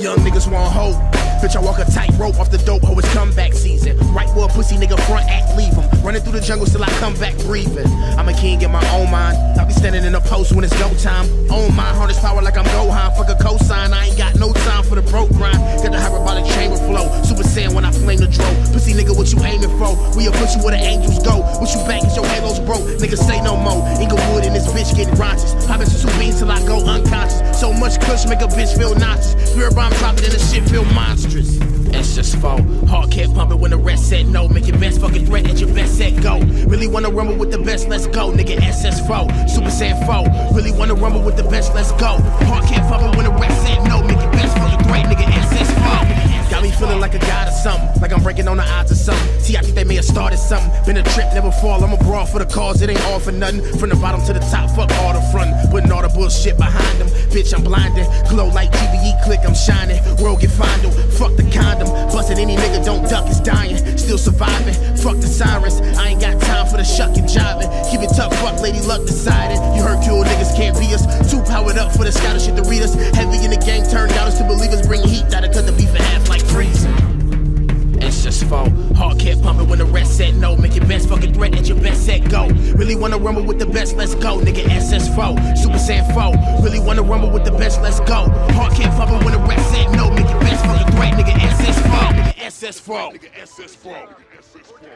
Young niggas want hope, bitch I walk a tightrope off the dope, oh it's comeback season. Right where a pussy nigga front act, leave him. Running through the jungle till I come back breathing. I'm a king in my own mind, I'll be standing in a post when it's no time. Own my harness power like I'm Gohan, fuck a cosign, I ain't got no time for the broke grind. Got the hyperbolic chamber flow, Super Saiyan when I flame the dro. Pussy nigga what you aiming for, we'll put you where the angels go. What you back is your halos broke, nigga say no more. Inglewood and this bitch getting righteous, popping some beans till I go unconscious. So much kush make a bitch feel nauseous. Real bomb dropping and the shit feel monstrous. SS4, heart kept pumping when the rest said no. Make your best fucking threat at your best set go. Really wanna rumble with the best, let's go. Nigga SS4, Super Saiyan 4. Really wanna rumble with the best, let's go. Heart kept pumping when the rest said no. Make your best fucking threat, nigga SS4. Got me feeling like a god or something, like I'm breaking on the odds or something. See, I think they may have started something. Been a trip, never fall, I'm a brawl for the cause. It ain't all for nothing, from the bottom to the top. Fuck all the front, putting all the bullshit behind them. Bitch, I'm blinded, glow like GBE click, I'm shining. World get fondled, fuck the condom. Bustin' any nigga, don't duck, it's dying. Still surviving, fuck the sirens. I ain't got time for the shuckin' jiving. Keep it tough, fuck Lady Luck decided. You heard cool niggas can't be us. Too powered up for the scholarship to read us. Heavy in the game, turned out us to believers. Bring heat, gotta cut the beef in half like freezing. SS4, heart kept pumping when the rest said no. Make your best fucking threat at your best set go. Really wanna rumble with the best, let's go. Nigga SS4, Super Saiyan 4. Really wanna rumble with the best, let's go. Heart kept pumping when the rest said no. Make your best fucking threat, nigga SS4. Nigga SS4.